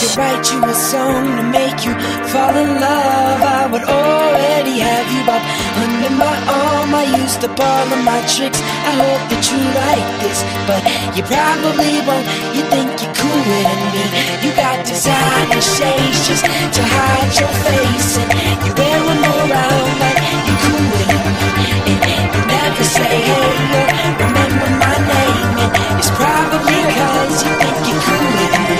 could write you a song to make you fall in love, I would already have you up under my arm. I used up all of my tricks. I hope that you like this, but you probably won't. You think you're cooler than me. You got designer shades just to hide your face, and you wear them around like you're cooler than me. And you never say hey, no, remember my name. And it's probably 'cause you think you're cooler than me.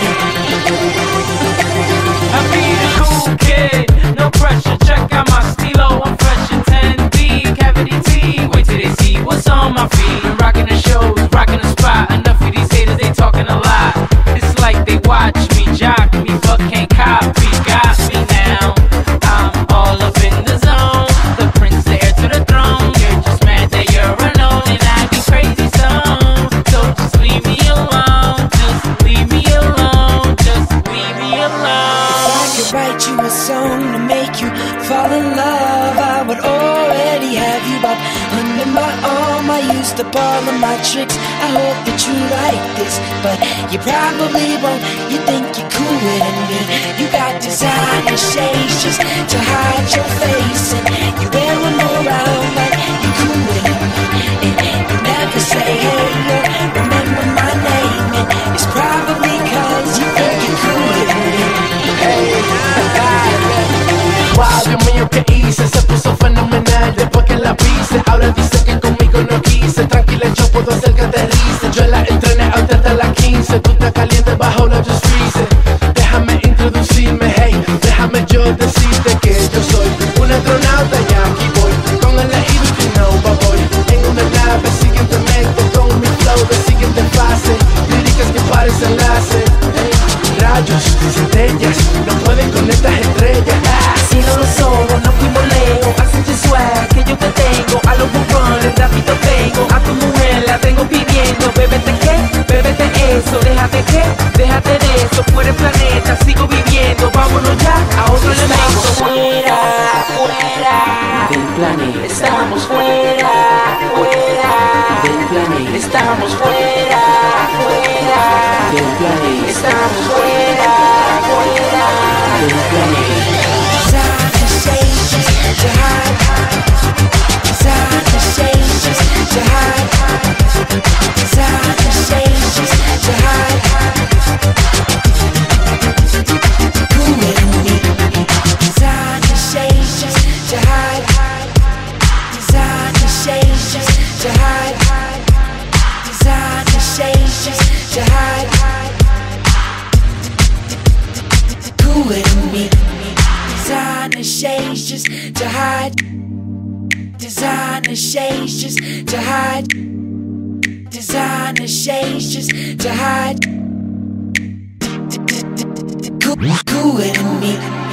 I be the cool kid, no pressure. Check out my stilo, I'm fresh in 10B cavity T. Wait till they see what's on my feet. I'm rocking the shows, rocking the spot. Enough of these haters, they talking a lot. It's like they watch me, jock me, but can't copy. Got me now, I'm all up in the zone. The prince, the heir to the throne. You're just mad that you're alone, and I be crazy some. So just leave me alone, just leave me alone, just leave me alone. If I could write you a song to make you fall in love, I would already have you up under my arm. I used up all of my tricks. I hope that you like this, but you probably won't. You think you're cooler than me. You got designer shades just to hide your face, and you wear them around like you're cooler than me. And you never say hey, no, remember my name. And it's probably 'cause you think you're cooler than me. Hey, wow, Dios mío, que hice, se puso fenomenal después que la pise. Ahora dice que conmigo no quise. Tranquila, yo puedo hacer que aterrice. Yo la entrené antes de las 15. Tú estás caliente bajo la just freezing. Déjame introducirme, hey, déjame yo decirte que yo soy un astronauta y aquí voy con el aire que no va voy. En una nave, siguiente meta con mi flow de siguiente fase. Líricas que parecen láser, rayos, centellas, no pueden con estas estrellas. Si no lo somos, no fuimos lejos. Así que suave, que yo te tengo. A los bubones, rápido pego. A tu mujer la tengo pidiendo. Bébete qué, bébete eso. Déjate qué, déjate de eso. Fuera el planeta, sigo viviendo. Vámonos ya a otro elemento. Fuera, fuera del planeta. Estamos fuera, fuera del planeta. Estamos fuera, fuera del planeta. Estamos fuera, fuera del planeta. Cool with me.